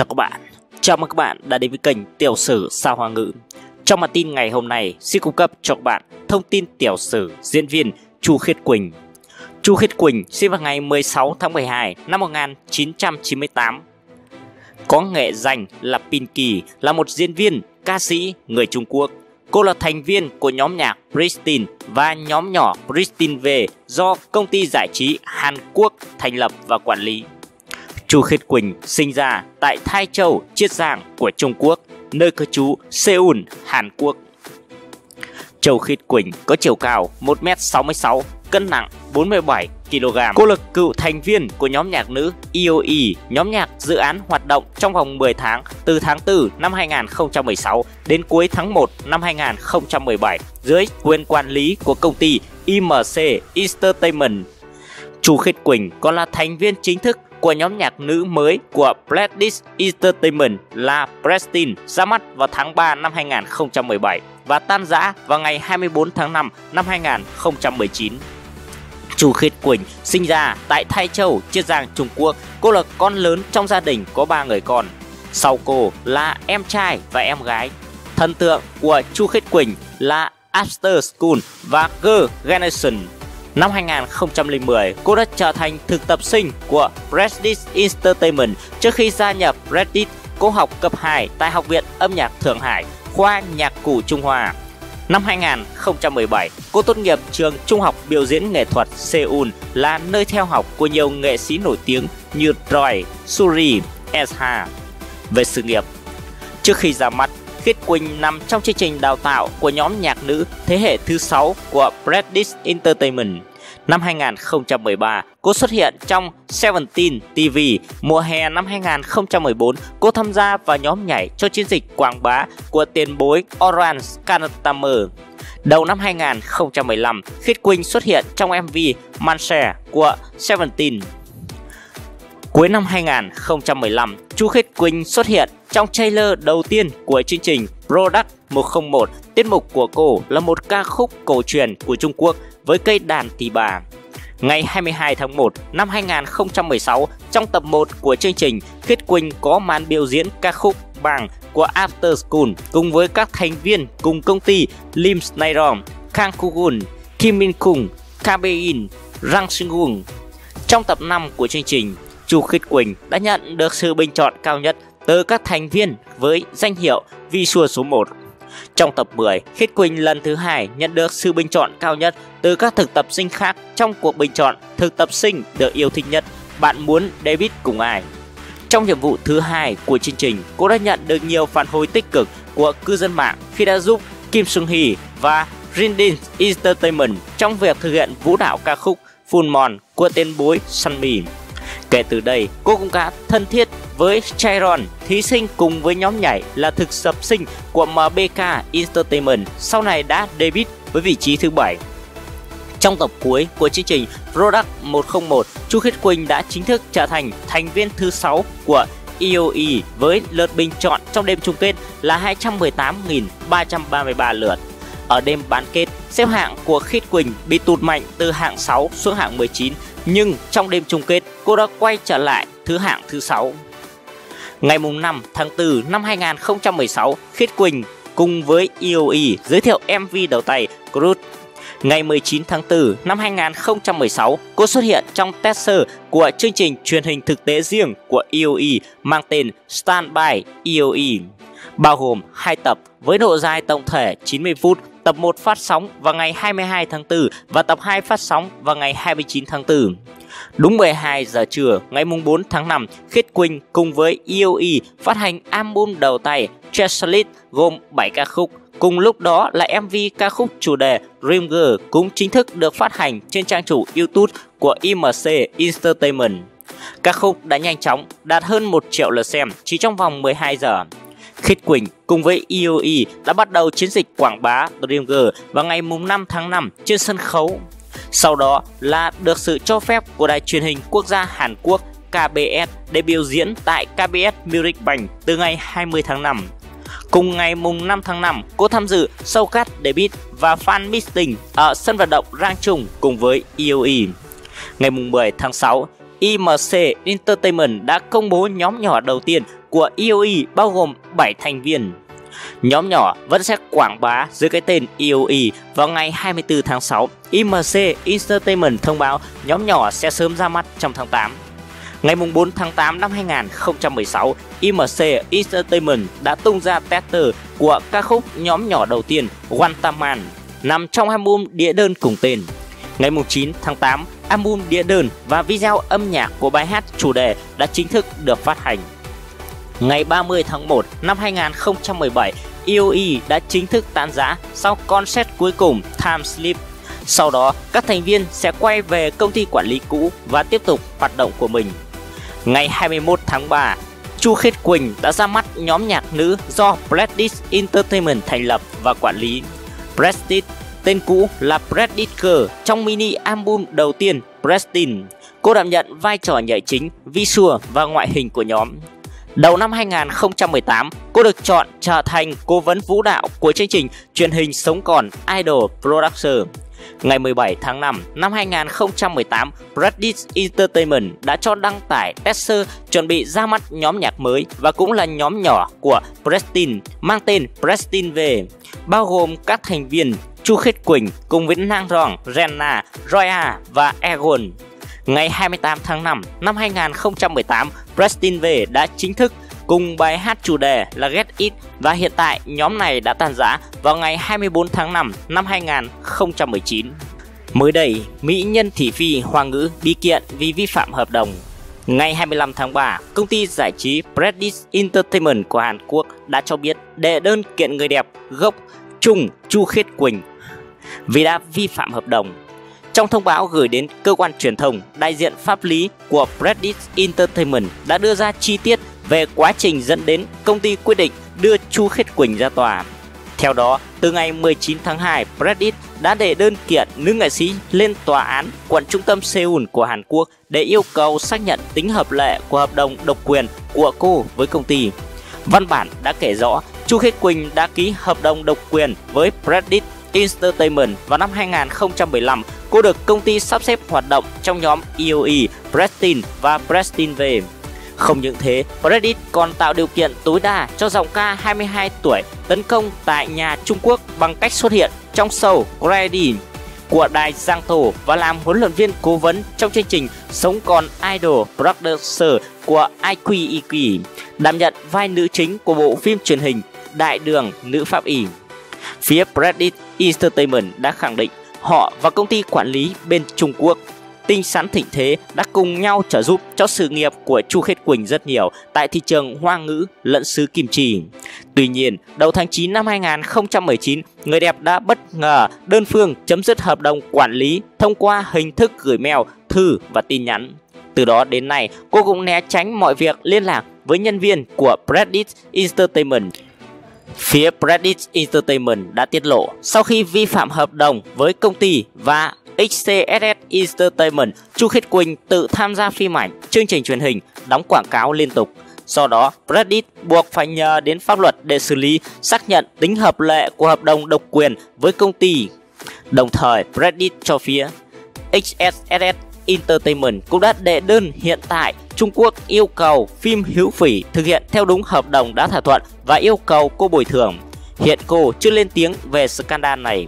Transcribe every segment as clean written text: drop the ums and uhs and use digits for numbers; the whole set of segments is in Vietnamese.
Chào các bạn, chào mừng các bạn đã đến với kênh Tiểu sử Sao Hoa ngữ. Trong bản tin ngày hôm nay xin cung cấp cho các bạn thông tin tiểu sử diễn viên Chu Khiết Quỳnh. Chu Khiết Quỳnh sinh vào ngày 16 tháng 12 năm 1998. Có nghệ danh là Pinky, là một diễn viên, ca sĩ người Trung Quốc. Cô là thành viên của nhóm nhạc Pristin và nhóm nhỏ Pristin V do công ty giải trí Hàn Quốc thành lập và quản lý. Chu Khiết Quỳnh sinh ra tại Thai Châu, Chiết Giang của Trung Quốc, nơi cư trú Seoul, Hàn Quốc. Chu Khiết Quỳnh có chiều cao 1m66, cân nặng 47kg. Cô là cựu thành viên của nhóm nhạc nữ I.O.I. Nhóm nhạc dự án hoạt động trong vòng 10 tháng, từ tháng 4 năm 2016 đến cuối tháng 1 năm 2017, dưới quyền quản lý của công ty IMC Entertainment. Chu Khiết Quỳnh còn là thành viên chính thức của nhóm nhạc nữ mới của Pledis Entertainment là Pristin, ra mắt vào tháng 3 năm 2017 và tan rã vào ngày 24 tháng 5 năm 2019. Chu Khiết Quỳnh sinh ra tại Thai Châu, Chiết Giang, Trung Quốc. Cô là con lớn trong gia đình có 3 người con. Sau cô là em trai và em gái. Thần tượng của Chu Khiết Quỳnh là After School và Girl Generation. Năm 2010, cô đã trở thành thực tập sinh của Pledis Entertainment. Trước khi gia nhập Pledis, cô học cấp 2 tại Học viện Âm nhạc Thượng Hải, khoa nhạc cụ Trung Hoa. Năm 2017, cô tốt nghiệp trường Trung học Biểu diễn Nghệ thuật Seoul, là nơi theo học của nhiều nghệ sĩ nổi tiếng như Roy, Suri, Esha. Về sự nghiệp, trước khi ra mắt, Khiết Quỳnh nằm trong chương trình đào tạo của nhóm nhạc nữ thế hệ thứ 6 của Pledis Entertainment. Năm 2013, cô xuất hiện trong Seventeen TV. Mùa hè năm 2014, cô tham gia vào nhóm nhảy cho chiến dịch quảng bá của tiền bối Orange Canadamer. Đầu năm 2015, Khiết Quỳnh xuất hiện trong MV Manshare của Seventeen. Cuối năm 2015, Chu Khiết Quỳnh xuất hiện trong trailer đầu tiên của chương trình Produce 101. Tiết mục của cô là một ca khúc cổ truyền của Trung Quốc với cây đàn tỳ bà. Ngày 22 tháng 1 năm 2016, trong tập 1 của chương trình, Khiết Quỳnh có màn biểu diễn ca khúc Bang của After School cùng với các thành viên cùng công ty Lim Sniron, Kang Kugun, Kim Min Kung, Kabein, Rang Singung. Trong tập 5 của chương trình, Chu Khiết Quỳnh đã nhận được sự bình chọn cao nhất từ các thành viên với danh hiệu Visual số 1. Trong tập 10, Khiết Quỳnh lần thứ 2 nhận được sự bình chọn cao nhất từ các thực tập sinh khác trong cuộc bình chọn thực tập sinh được yêu thích nhất, bạn muốn debut cùng ai. Trong nhiệm vụ thứ 2 của chương trình, cô đã nhận được nhiều phản hồi tích cực của cư dân mạng khi đã giúp Kim Sung Hee và Rindin Entertainment trong việc thực hiện vũ đạo ca khúc Full Moon của tên bối Sunmi. Kể từ đây, cô cũng đã thân thiết với Chiron, thí sinh cùng với nhóm nhảy là thực tập sinh của MBK Entertainment, sau này đã debut với vị trí thứ 7. Trong tập cuối của chương trình Product 101, Chu Khiết Quỳnh đã chính thức trở thành thành viên thứ 6 của I.O.I. với lượt bình chọn trong đêm chung kết là 218.333 lượt. Ở đêm bán kết, xếp hạng của Khiết Quỳnh bị tụt mạnh từ hạng 6 xuống hạng 19, nhưng trong đêm chung kết cô đã quay trở lại thứ hạng thứ 6. Ngày 5 tháng 4 năm 2016, Khiết Quỳnh cùng với I.O.I. giới thiệu MV đầu tay Cruise. Ngày 19 tháng 4 năm 2016, cô xuất hiện trong teaser của chương trình truyền hình thực tế riêng của I.O.I. mang tên Stand by EOE, bao gồm 2 tập với độ dài tổng thể 90 phút. Tập 1 phát sóng vào ngày 22 tháng 4 và tập 2 phát sóng vào ngày 29 tháng 4. Đúng 12 giờ trưa ngày 4 tháng 5, Khiết Quỳnh cùng với I.O.I. phát hành album đầu tay Chess Lead gồm 7 ca khúc. Cùng lúc đó là MV ca khúc chủ đề Dream Girl cũng chính thức được phát hành trên trang chủ YouTube của IMC Entertainment. Ca khúc đã nhanh chóng đạt hơn 1 triệu lượt xem chỉ trong vòng 12 giờ. Khiết Quỳnh cùng với I.O.I. đã bắt đầu chiến dịch quảng bá Dream Girl vào ngày 5 tháng 5 trên sân khấu. Sau đó là được sự cho phép của Đài truyền hình quốc gia Hàn Quốc KBS để biểu diễn tại KBS Music Bank từ ngày 20 tháng 5. Cùng ngày 5 tháng 5, cô tham dự showcase debut và fan meeting ở sân vận động Rang Chung cùng với I.O.I. Ngày 10 tháng 6, IMC Entertainment đã công bố nhóm nhỏ đầu tiên của I.O.I bao gồm 7 thành viên. Nhóm nhỏ vẫn sẽ quảng bá dưới cái tên I.O.I. Vào ngày 24 tháng 6, IMC Entertainment thông báo nhóm nhỏ sẽ sớm ra mắt trong tháng 8. Ngày 4 tháng 8 năm 2016, IMC Entertainment đã tung ra teaser của ca khúc nhóm nhỏ đầu tiên Wantaman nằm trong album Địa Đơn cùng tên. Ngày 9 tháng 8, album Địa Đơn và video âm nhạc của bài hát chủ đề đã chính thức được phát hành. Ngày 30 tháng 1 năm 2017, I.O.I đã chính thức tan rã sau concert cuối cùng Time Sleep. Sau đó, các thành viên sẽ quay về công ty quản lý cũ và tiếp tục hoạt động của mình. Ngày 21 tháng 3, Chu Khiết Quỳnh đã ra mắt nhóm nhạc nữ do Pledis Entertainment thành lập và quản lý. Pristin, tên cũ là Pledis Girl, trong mini album đầu tiên Pristin, cô đảm nhận vai trò nhảy chính, visual và ngoại hình của nhóm. Đầu năm 2018, cô được chọn trở thành cố vấn vũ đạo của chương trình truyền hình sống còn Idol Producer. Ngày 17 tháng 5 năm 2018, Pledis Entertainment đã cho đăng tải teaser chuẩn bị ra mắt nhóm nhạc mới và cũng là nhóm nhỏ của Pristin mang tên Pristin V, bao gồm các thành viên Chu Khiết Quỳnh cùng với Nang Rong, Renna, Roya và Egon. Ngày 28 tháng 5 năm 2018, Pristin V đã chính thức cùng bài hát chủ đề là Get It và hiện tại nhóm này đã tan rã vào ngày 24 tháng 5 năm 2019. Mới đây, mỹ nhân thị phi Hoa ngữ bị kiện vì vi phạm hợp đồng. Ngày 25 tháng 3, công ty giải trí Pledis Entertainment của Hàn Quốc đã cho biết đệ đơn kiện người đẹp gốc Trung Chu Khiết Quỳnh vì đã vi phạm hợp đồng. Trong thông báo gửi đến cơ quan truyền thông, đại diện pháp lý của Pledis Entertainment đã đưa ra chi tiết về quá trình dẫn đến công ty quyết định đưa Chu Khiết Quỳnh ra tòa. Theo đó, từ ngày 19 tháng 2, Pledis đã đệ đơn kiện nữ nghệ sĩ lên tòa án quận trung tâm Seoul của Hàn Quốc để yêu cầu xác nhận tính hợp lệ của hợp đồng độc quyền của cô với công ty. Văn bản đã kể rõ Chu Khiết Quỳnh đã ký hợp đồng độc quyền với Pledis Entertainment vào năm 2015. Cô được công ty sắp xếp hoạt động trong nhóm I.O.I, Pristin và Pristin V. Không những thế, Pledis còn tạo điều kiện tối đa cho giọng ca 22 tuổi tấn công tại nhà Trung Quốc bằng cách xuất hiện trong show Credit của đài Giang Tô và làm huấn luyện viên cố vấn trong chương trình Sống Còn Idol Producer của I.O.I, đảm nhận vai nữ chính của bộ phim truyền hình Đại Đường Nữ Pháp Y. Phía Pledis Entertainment đã khẳng định họ và công ty quản lý bên Trung Quốc Tinh Sán Thịnh Thế đã cùng nhau trợ giúp cho sự nghiệp của Chu Khiết Quỳnh rất nhiều tại thị trường Hoa ngữ lẫn xứ Kim Chi. Tuy nhiên, đầu tháng 9 năm 2019, người đẹp đã bất ngờ đơn phương chấm dứt hợp đồng quản lý thông qua hình thức gửi mail, thư và tin nhắn. Từ đó đến nay, cô cũng né tránh mọi việc liên lạc với nhân viên của Pledis Entertainment. Phía Pledis Entertainment đã tiết lộ sau khi vi phạm hợp đồng với công ty và XCSS Entertainment, Chu Khiết Quỳnh tự tham gia phim ảnh, chương trình truyền hình, đóng quảng cáo liên tục. Do đó, Pledis buộc phải nhờ đến pháp luật để xử lý, xác nhận tính hợp lệ của hợp đồng độc quyền với công ty. Đồng thời, Pledis cho phía XCSS Entertainment cũng đã đệ đơn hiện tại Trung Quốc yêu cầu phim Hữu Phỉ thực hiện theo đúng hợp đồng đã thỏa thuận và yêu cầu cô bồi thường. Hiện cô chưa lên tiếng về scandal này.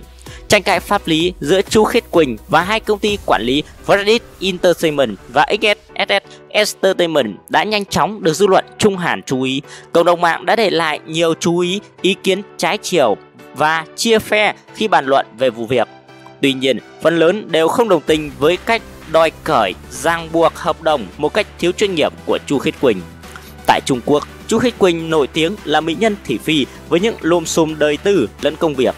Tranh cãi pháp lý giữa Chu Khiết Quỳnh và hai công ty quản lý Pledis Entertainment và XCSS Entertainment đã nhanh chóng được dư luận Trung Hàn chú ý. Cộng đồng mạng đã để lại nhiều chú ý, ý kiến trái chiều và chia phe khi bàn luận về vụ việc. Tuy nhiên, phần lớn đều không đồng tình với cách đòi cởi, ràng buộc hợp đồng một cách thiếu chuyên nghiệp của Chu Khiết Quỳnh. Tại Trung Quốc, Chu Khiết Quỳnh nổi tiếng là mỹ nhân thị phi với những lùm xùm đời tư lẫn công việc.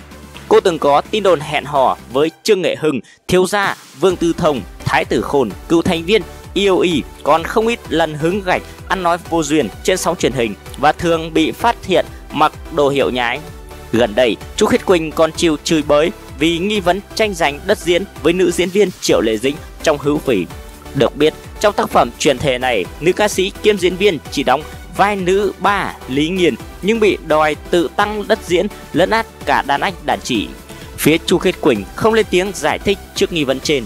Cô từng có tin đồn hẹn hò với Trương Nghệ Hưng, thiếu gia Vương Tư Thông, Thái Tử Khôn, cựu thành viên I.O.I, còn không ít lần hứng gạch, ăn nói vô duyên trên sóng truyền hình và thường bị phát hiện mặc đồ hiệu nhái. Gần đây, Chu Khiết Quỳnh còn chịu chửi bới vì nghi vấn tranh giành đất diễn với nữ diễn viên Triệu Lệ Dĩnh trong Hữu Phỉ. Được biết, trong tác phẩm truyền thể này, nữ ca sĩ kiêm diễn viên chỉ đóng vai nữ ba Lý Nghiền nhưng bị đòi tự tăng đất diễn, lấn át cả đàn anh đàn chị. Phía Chu Khiết Quỳnh không lên tiếng giải thích trước nghi vấn trên.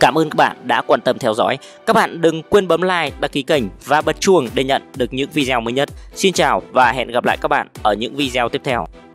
Cảm ơn các bạn đã quan tâm theo dõi. Các bạn đừng quên bấm like, đăng ký kênh và bật chuông để nhận được những video mới nhất. Xin chào và hẹn gặp lại các bạn ở những video tiếp theo.